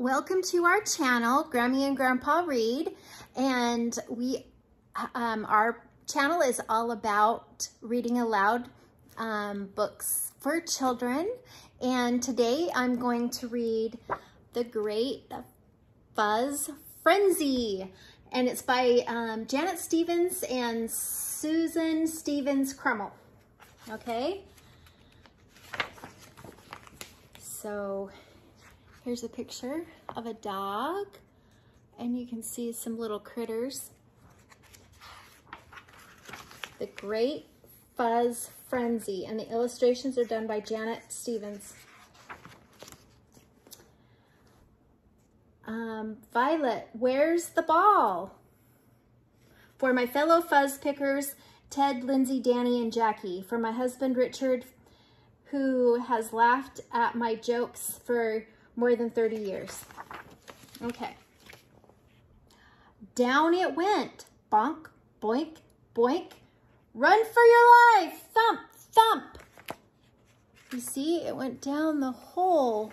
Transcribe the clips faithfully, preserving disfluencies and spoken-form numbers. Welcome to our channel, Grammy and Grandpa Read, and we, um, our channel is all about reading aloud um, books for children. And today I'm going to read The Great Fuzz Frenzy, and it's by um, Janet Stevens and Susan Stevens Crummel. Okay, so here's a picture of a dog, and you can see some little critters. The Great Fuzz Frenzy, and the illustrations are done by Janet Stevens. Um, Violet, where's the ball? For my fellow fuzz pickers, Ted, Lindsay, Danny, and Jackie. For my husband, Richard, who has laughed at my jokes for more than thirty years. Okay. Down it went. Bonk, boink, boink. Run for your life. Thump, thump. You see, it went down the hole.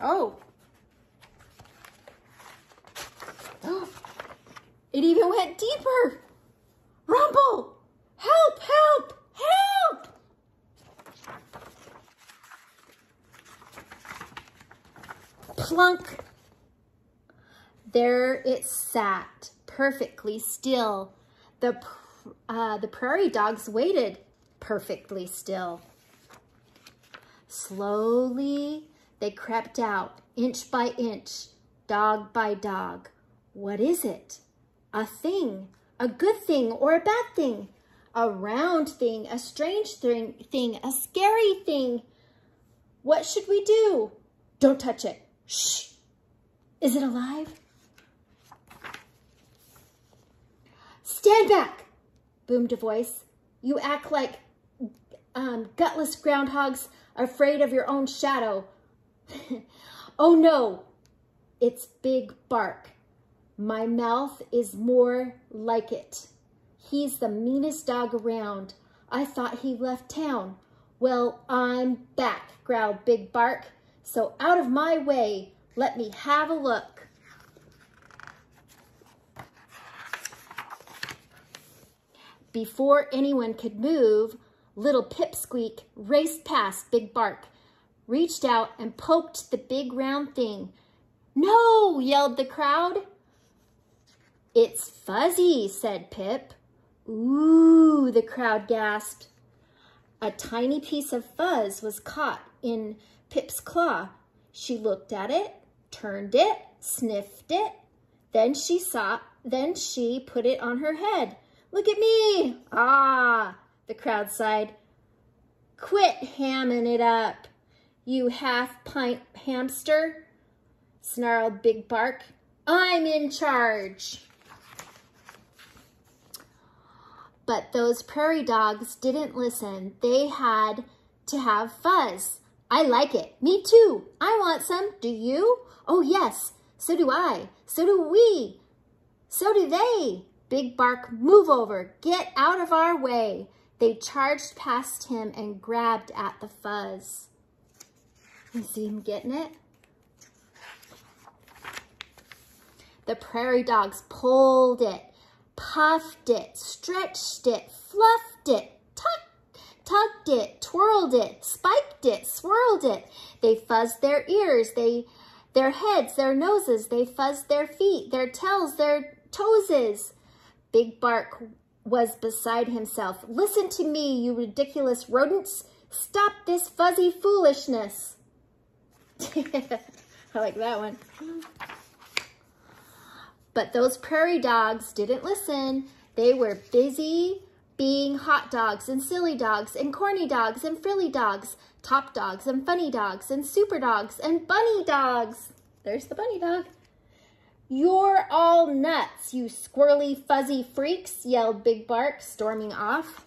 Oh. Oh. It even went deeper. Rumble. Help, help, help! Plunk. There it sat, perfectly still. The, uh, the prairie dogs waited, perfectly still. Slowly, they crept out, inch by inch, dog by dog. What is it? A thing, a good thing or a bad thing? A round thing, a strange thing, thing, a scary thing. What should we do? Don't touch it. Shh. Is it alive? Stand back, boomed a voice. You act like um, gutless groundhogs afraid of your own shadow. Oh no, it's big bark. My mouth is more like it. He's the meanest dog around. I thought he left town. Well, I'm back, growled Big Bark. So out of my way, let me have a look. Before anyone could move, little Pipsqueak raced past Big Bark, reached out and poked the big round thing. No, yelled the crowd. It's fuzzy, said Pip. Ooh, the crowd gasped. A tiny piece of fuzz was caught in Pip's claw. She looked at it, turned it, sniffed it. Then she saw, then she put it on her head. Look at me. Ah, the crowd sighed. Quit hamming it up, you half-pint hamster, snarled Big Bark. I'm in charge. But those prairie dogs didn't listen. They had to have fuzz. I like it. Me too. I want some. Do you? Oh, yes. So do I. So do we. So do they. Big Bark, move over. Get out of our way. They charged past him and grabbed at the fuzz. You see him getting it? The prairie dogs pulled it, puffed it, stretched it, fluffed it, tucked, tucked it, twirled it, spiked it, swirled it. They fuzzed their ears, they, their heads, their noses. They fuzzed their feet, their tails, their toeses. Big Bark was beside himself. Listen to me, you ridiculous rodents. Stop this fuzzy foolishness. I like that one. But those prairie dogs didn't listen. They were busy being hot dogs and silly dogs and corny dogs and frilly dogs, top dogs and funny dogs and super dogs and bunny dogs. There's the bunny dog. You're all nuts, you squirrely fuzzy freaks, yelled Big Bark, storming off.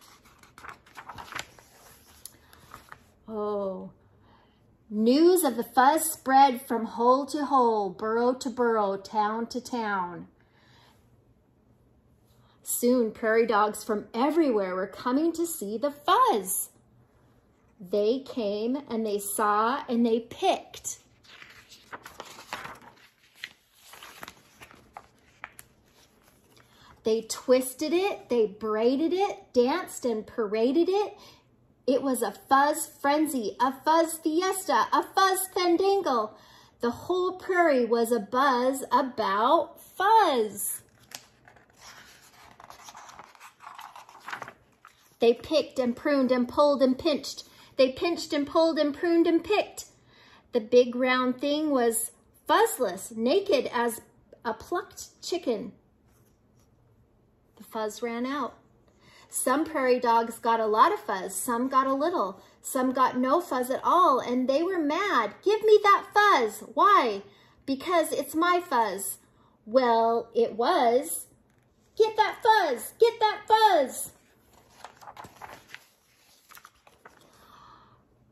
Oh. News of the fuzz spread from hole to hole, burrow to burrow, town to town. soon prairie dogs from everywhere were coming to see the fuzz. They came and they saw and they picked. They twisted it, they braided it, danced and paraded it. It was a fuzz frenzy, a fuzz fiesta, a fuzz fandangle. The whole prairie was abuzz about fuzz. They picked and pruned and pulled and pinched. They pinched and pulled and pruned and picked. The big round thing was fuzzless, naked as a plucked chicken. The fuzz ran out. Some prairie dogs got a lot of fuzz, some got a little, some got no fuzz at all, and they were mad. Give me that fuzz. Why? Because it's my fuzz. Well, it was. Get that fuzz, get that fuzz.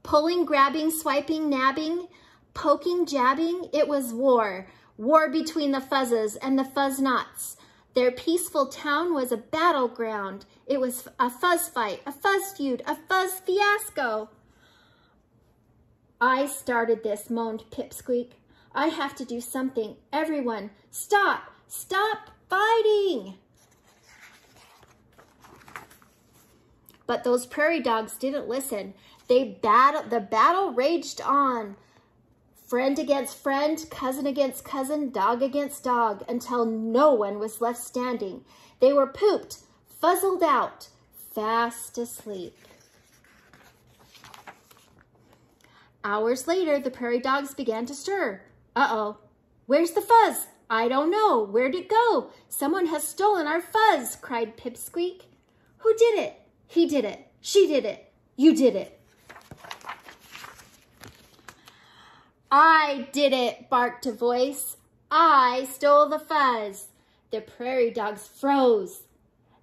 Pulling, grabbing, swiping, nabbing, poking, jabbing, it was war. War between the fuzzes and the fuzz-nots. Their peaceful town was a battleground. It was a fuzz fight, a fuzz feud, a fuzz fiasco. I started this, moaned Pipsqueak. I have to do something. Everyone, stop, stop fighting. But those prairie dogs didn't listen. They battle, the battle raged on, friend against friend, cousin against cousin, dog against dog, until no one was left standing. They were pooped, fuzzled out, fast asleep. Hours later, the prairie dogs began to stir. Uh-oh, where's the fuzz? I don't know, where'd it go? Someone has stolen our fuzz, cried Pipsqueak. Who did it? He did it, she did it, you did it. I did it, barked a voice. I stole the fuzz. The prairie dogs froze.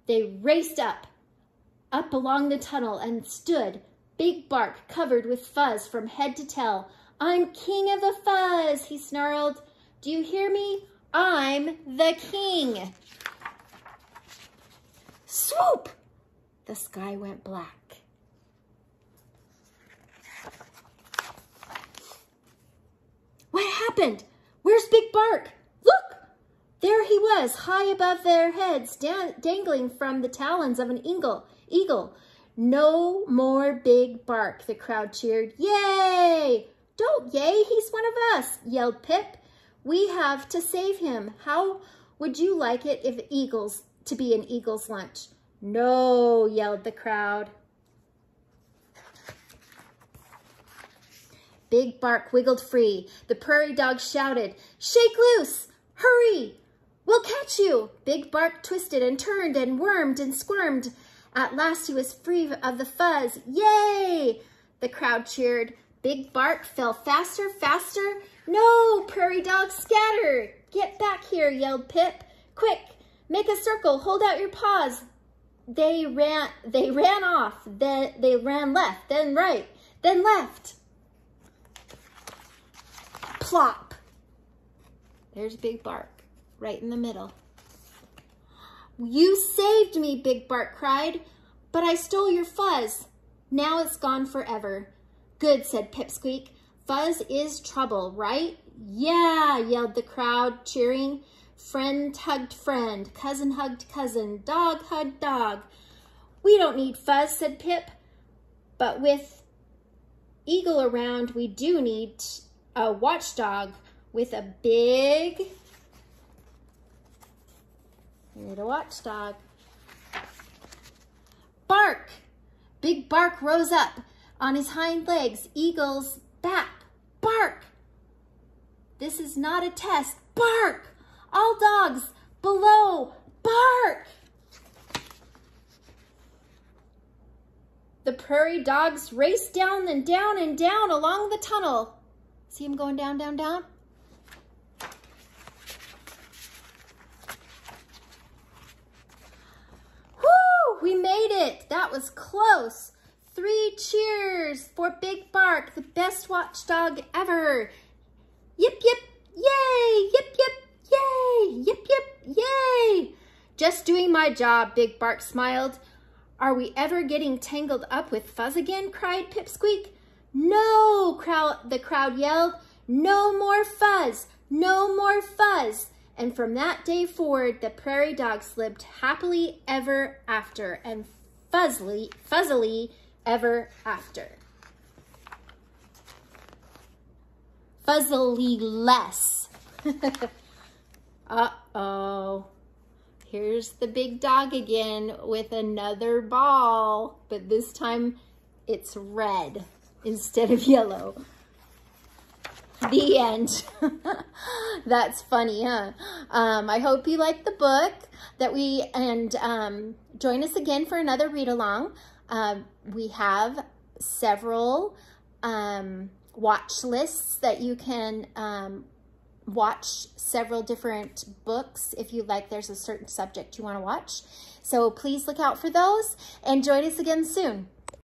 They raced up, up along the tunnel and stood, big bark covered with fuzz from head to tail. I'm king of the fuzz, he snarled. Do you hear me? I'm the king. Swoop! The sky went black. What happened? Where's Big Bark? Look! There he was, high above their heads, dangling from the talons of an eagle. Eagle. No more Big Bark, the crowd cheered. Yay! Don't yay, he's one of us, yelled Pip. We have to save him. How would you like it if eagles to be an eagle's lunch? No, yelled the crowd. Big Bark wiggled free. The prairie dogs shouted, shake loose, hurry, we'll catch you. Big Bark twisted and turned and wormed and squirmed. At last he was free of the fuzz. Yay! The crowd cheered. Big Bark fell faster, faster. No, prairie dogs, scatter. Get back here, yelled Pip. Quick, make a circle, hold out your paws. They ran, they ran off, then they ran left, then right, then left. Plop. There's Big Bark, right in the middle. You saved me, Big Bark cried, but I stole your fuzz. Now it's gone forever. Good, said Pipsqueak. Fuzz is trouble, right? Yeah, yelled the crowd, cheering. Friend hugged friend, cousin hugged cousin, dog hugged dog. We don't need fuzz, said Pip, but with Eagle around, we do need a watchdog with a big, we need a watchdog. Bark! Big Bark rose up on his hind legs, Eagle's back. Bark! This is not a test. Bark! All dogs below, bark! The prairie dogs raced down and down and down along the tunnel. See him going down, down, down? Woo! We made it. That was close. Three cheers for Big Bark, the best watchdog ever. Yip, yip, yay! Yip, yip, yay! Yip, yip, yay! Just doing my job, Big Bark smiled. Are we ever getting tangled up with Fuzz again? Cried Pipsqueak. No, crowd, the crowd yelled. No more Fuzz, no more Fuzz. And from that day forward, the prairie dogs lived happily ever after and fuzzily, fuzzily ever after. Fuzzily less. Uh-oh. Here's the big dog again with another ball, but this time it's red instead of yellow. The end. That's funny, huh? Um, I hope you liked the book that we, and um, join us again for another read along. Um, we have several um, watch lists that you can um, watch several different books if you like. There's a certain subject you want to watch. So please look out for those and join us again soon.